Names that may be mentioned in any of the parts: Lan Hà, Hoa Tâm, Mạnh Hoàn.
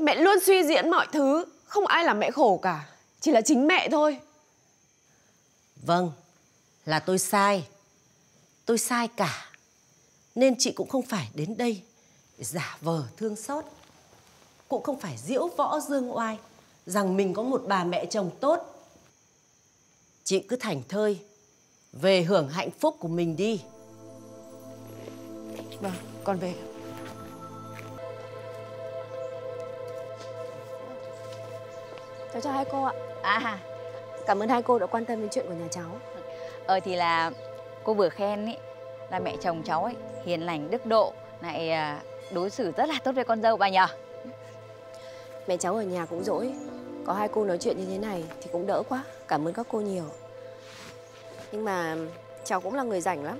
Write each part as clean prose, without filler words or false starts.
Mẹ luôn suy diễn mọi thứ, không ai làm mẹ khổ cả, chỉ là chính mẹ thôi. Vâng, là tôi sai. Tôi sai cả. Nên chị cũng không phải đến đây giả vờ thương xót, cũng không phải diễu võ dương oai rằng mình có một bà mẹ chồng tốt. Chị cứ thảnh thơi về hưởng hạnh phúc của mình đi. Vâng, con về. Cháu chào hai cô ạ. À, cảm ơn hai cô đã quan tâm đến chuyện của nhà cháu. Thì là cô vừa khen ấy, là mẹ chồng cháu ấy hiền lành đức độ, lại đối xử rất là tốt với con dâu bà nhờ. Mẹ cháu ở nhà cũng dỗi, có hai cô nói chuyện như thế này thì cũng đỡ quá. Cảm ơn các cô nhiều. Nhưng mà cháu cũng là người rảnh lắm,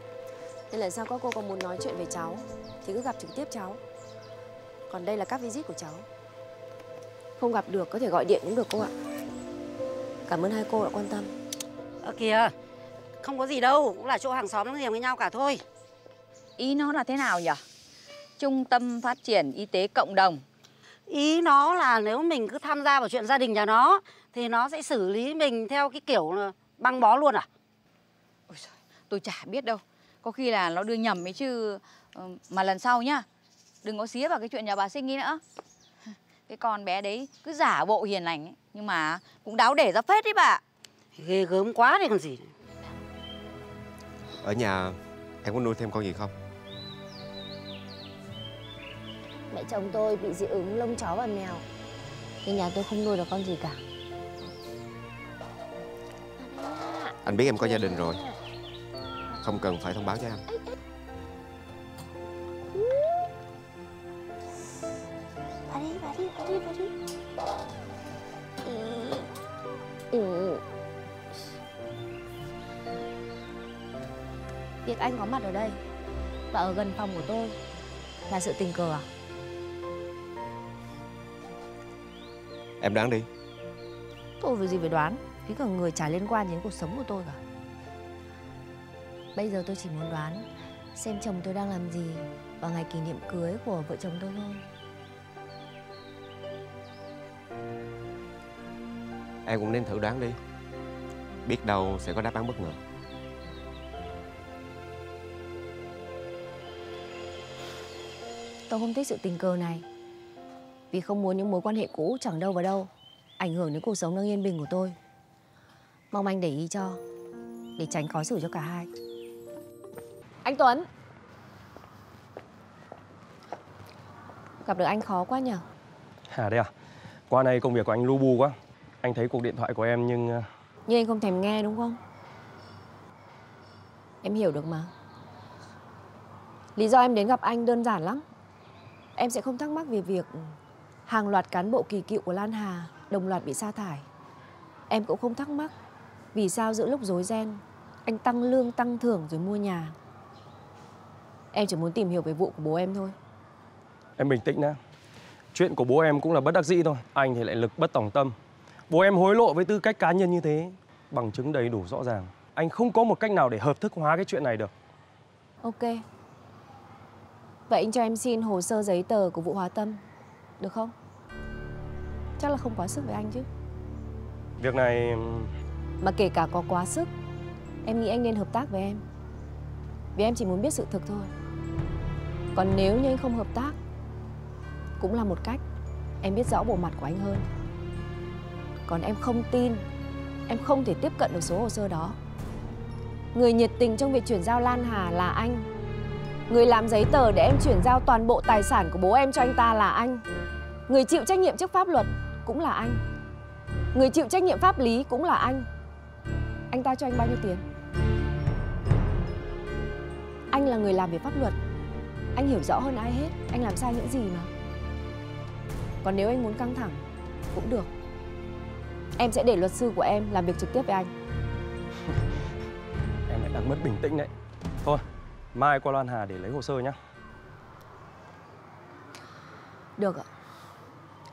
nên lần sau các cô có muốn nói chuyện về cháu thì cứ gặp trực tiếp cháu. Còn đây là các visit của cháu, không gặp được có thể gọi điện cũng được cô ạ. Cảm ơn hai cô đã quan tâm. Kìa, không có gì đâu, cũng là chỗ hàng xóm nó hiềm với nhau cả thôi. Ý nó là thế nào nhỉ? Trung tâm phát triển y tế cộng đồng. Ý nó là nếu mình cứ tham gia vào chuyện gia đình nhà nó thì nó sẽ xử lý mình theo cái kiểu băng bó luôn à? Ôi trời, tôi chả biết đâu. Có khi là nó đưa nhầm ấy chứ. Mà lần sau nhá, đừng có xía vào cái chuyện nhà bà Sinh ý nữa. Cái con bé đấy cứ giả bộ hiền lành ấy, nhưng mà cũng đáo để ra phết đấy bà. Ghê gớm quá đấy còn gì. Ở nhà em có nuôi thêm con gì không? Mẹ chồng tôi bị dị ứng lông chó và mèo nên nhà tôi không nuôi được con gì cả. Anh biết em có gia đình rồi, không cần phải thông báo cho em. Bà đi. Việc anh có mặt ở đây và ở gần phòng của tôi là sự tình cờ à? Em đoán đi. Tôi việc gì phải đoán, với cả người chả liên quan đến cuộc sống của tôi cả. Bây giờ tôi chỉ muốn đoán xem chồng tôi đang làm gì vào ngày kỷ niệm cưới của vợ chồng tôi thôi. Em cũng nên thử đoán đi, biết đâu sẽ có đáp án bất ngờ. Tôi không thích sự tình cờ này, vì không muốn những mối quan hệ cũ chẳng đâu vào đâu ảnh hưởng đến cuộc sống đang yên bình của tôi. Mong anh để ý cho, để tránh khó xử cho cả hai. Anh Tuấn, gặp được anh khó quá nhở? À đây à, qua này công việc của anh lu bu quá. Anh thấy cuộc điện thoại của em nhưng... Nhưng anh không thèm nghe đúng không? Em hiểu được mà. Lý do em đến gặp anh đơn giản lắm. Em sẽ không thắc mắc về việc hàng loạt cán bộ kỳ cựu của Lan Hà đồng loạt bị sa thải. Em cũng không thắc mắc vì sao giữa lúc rối ren anh tăng lương tăng thưởng rồi mua nhà. Em chỉ muốn tìm hiểu về vụ của bố em thôi. Em bình tĩnh đã. Chuyện của bố em cũng là bất đắc dĩ thôi. Anh thì lại lực bất tòng tâm. Bố em hối lộ với tư cách cá nhân như thế, bằng chứng đầy đủ rõ ràng. Anh không có một cách nào để hợp thức hóa cái chuyện này được. Ok. Vậy anh cho em xin hồ sơ giấy tờ của vụ Hoa Tâm, được không? Chắc là không quá sức với anh chứ. Việc này... Mà kể cả có quá sức, em nghĩ anh nên hợp tác với em. Vì em chỉ muốn biết sự thực thôi. Còn nếu như anh không hợp tác, cũng là một cách em biết rõ bộ mặt của anh hơn. Còn em không tin, em không thể tiếp cận được số hồ sơ đó. Người nhiệt tình trong việc chuyển giao Lan Hà là anh. Người làm giấy tờ để em chuyển giao toàn bộ tài sản của bố em cho anh ta là anh. Người chịu trách nhiệm trước pháp luật cũng là anh. Người chịu trách nhiệm pháp lý cũng là anh. Anh ta cho anh bao nhiêu tiền? Anh là người làm về pháp luật, anh hiểu rõ hơn ai hết anh làm sai những gì mà. Còn nếu anh muốn căng thẳng cũng được, em sẽ để luật sư của em làm việc trực tiếp với anh. Em lại đang mất bình tĩnh đấy. Thôi, mai qua Lan Hà để lấy hồ sơ nhá. Được ạ.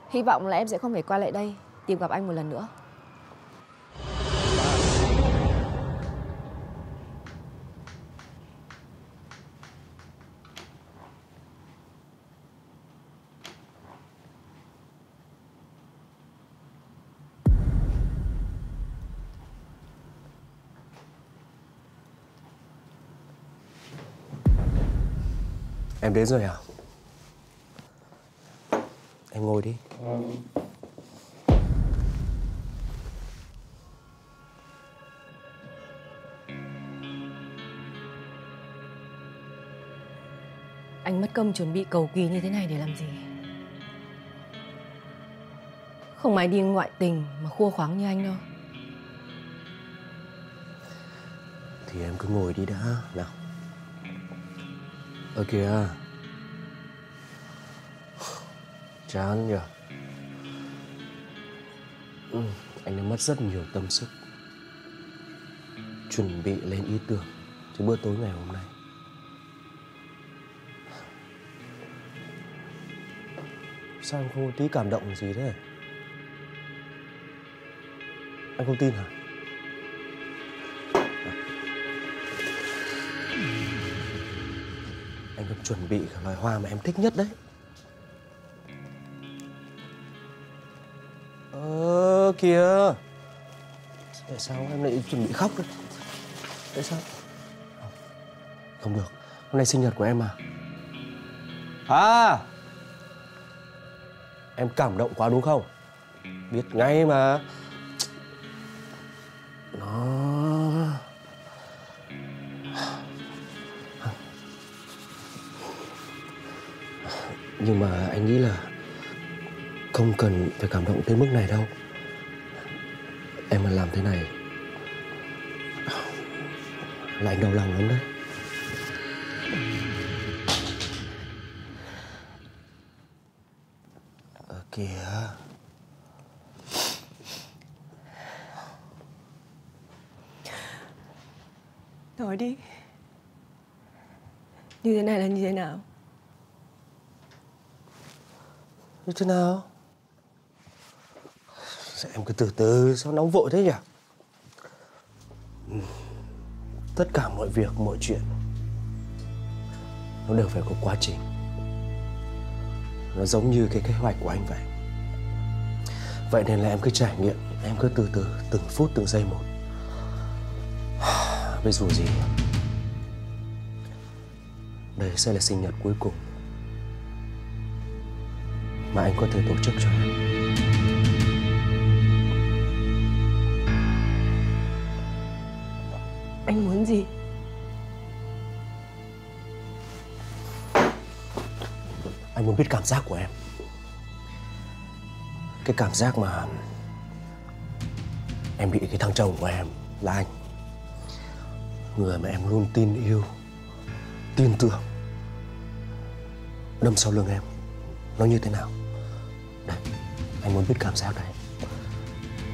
Hy vọng là em sẽ không phải qua lại đây tìm gặp anh một lần nữa. Em đến rồi à? Em ngồi đi. Anh mất công chuẩn bị cầu kỳ như thế này để làm gì? Không ai đi ngoại tình mà khua khoáng như anh đâu. Thì em cứ ngồi đi đã, nào. Ơ kìa, chán nhỉ. Anh đã mất rất nhiều tâm sức chuẩn bị lên ý tưởng cho bữa tối ngày hôm nay. Sao anh không có tí cảm động gì thế? Anh không tin hả? Anh còn chuẩn bị cả loài hoa mà em thích nhất đấy. Kìa, tại sao em lại chuẩn bị khóc đấy? Tại sao? Không được, hôm nay sinh nhật của em mà. À, em cảm động quá đúng không? Biết ngay mà. Nhưng mà anh nghĩ là không cần phải cảm động tới mức này đâu. Em mà làm thế này là anh đau lòng lắm đấy. Kìa, nói đi, như thế này là như thế nào? Như thế nào? Em cứ từ từ, sao nóng vội thế nhỉ? Tất cả mọi việc, mọi chuyện nó đều phải có quá trình. Nó giống như cái kế hoạch của anh vậy. Vậy nên là em cứ trải nghiệm. Em cứ từ từ, từng phút, từng giây một. Với dù gì đây sẽ là sinh nhật cuối cùng mà anh có thể tổ chức cho em. Anh muốn gì? Anh muốn biết cảm giác của em. Cái cảm giác mà em bị cái thằng chồng của em là anh, người mà em luôn tin yêu, tin tưởng, đâm sau lưng em, nó như thế nào? Đây, anh muốn biết cảm giác đấy,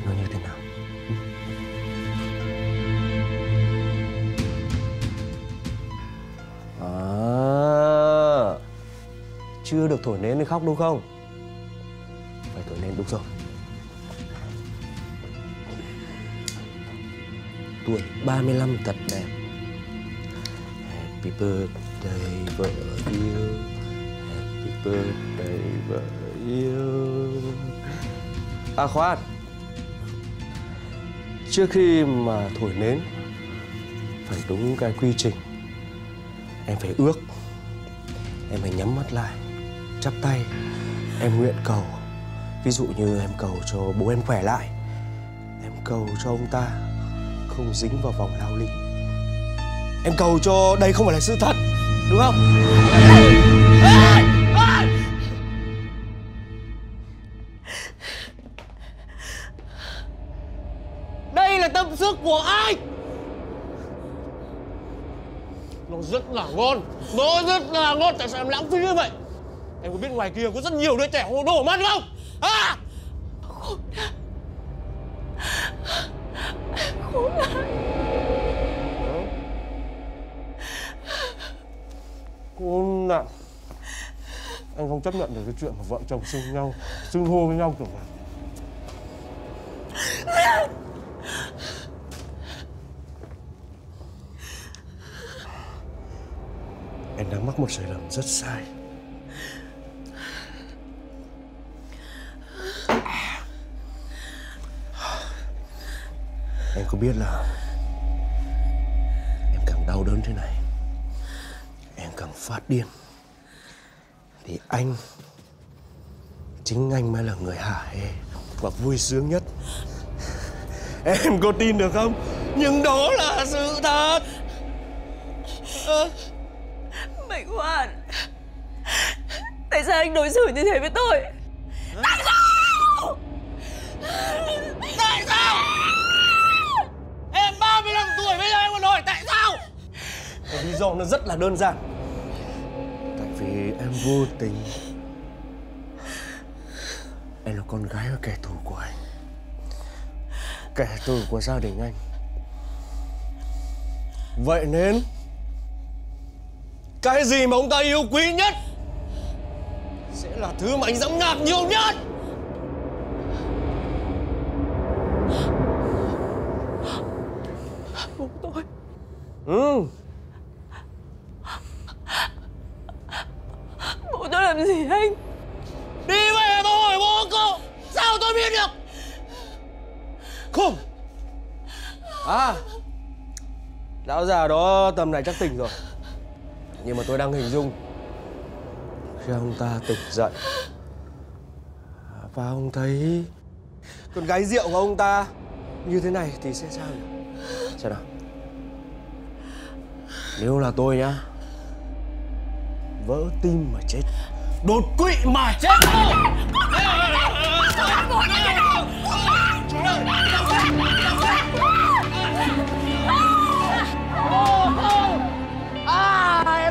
nó như thế nào? Chưa được thổi nến thì khóc đúng không? Phải thổi nến đúng rồi. Tuổi 35 thật đẹp. Happy birthday vợ yêu. Happy birthday vợ yêu. À khoan, trước khi mà thổi nến phải đúng cái quy trình. Em phải ước, em phải nhắm mắt lại, chắp tay, em nguyện cầu. Ví dụ như em cầu cho bố em khỏe lại, em cầu cho ông ta không dính vào vòng lao lý, em cầu cho đây không phải là sự thật, đúng không? Đây là tâm sức của ai? Nó rất là ngon, nó rất là ngon. Tại sao em lãng phí như vậy? Em có biết ngoài kia có rất nhiều đứa trẻ hồ đồ mà ăn không? À! Khốn nạn. Khốn nạn. Khốn nạn. Anh không chấp nhận được cái chuyện mà vợ chồng xưng nhau, xưng hô với nhau kiểu này. Em đã mắc một sai lầm rất sai. Em có biết là em càng đau đớn thế này, em càng phát điên, thì anh, chính anh mới là người hại và vui sướng nhất. Em có tin được không? Nhưng đó là sự thật. Mạnh Hoàn, tại sao anh đối xử như thế với tôi? Tại sao? Tại sao? Em 35 tuổi bây giờ em còn hỏi tại sao? Và lý do nó rất là đơn giản. Tại vì em vô tình. Em là con gái của kẻ thù của anh, kẻ thù của gia đình anh. Vậy nên cái gì mà ông ta yêu quý nhất sẽ là thứ mà anh dám nạp nhiều nhất. Bố tôi. Bố tôi làm gì anh? Đi về mà hỏi bố cậu, sao tôi biết được? Không. À, lão già đó tầm này chắc tỉnh rồi. Nhưng mà tôi đang hình dung khi ông ta tỉnh dậy và ông thấy con gái rượu của ông ta như thế này thì sẽ sao nhỉ? Xem nào. Nếu là tôi nhá, vỡ tim mà chết, đột quỵ mà chết. Em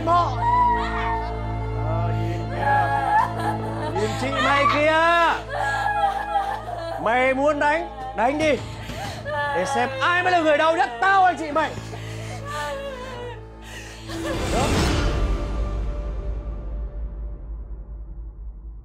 họ nhìn chị mày kia, mày muốn đánh đánh đi để xem ai mới là người đau nhất. Tao hay chị mày?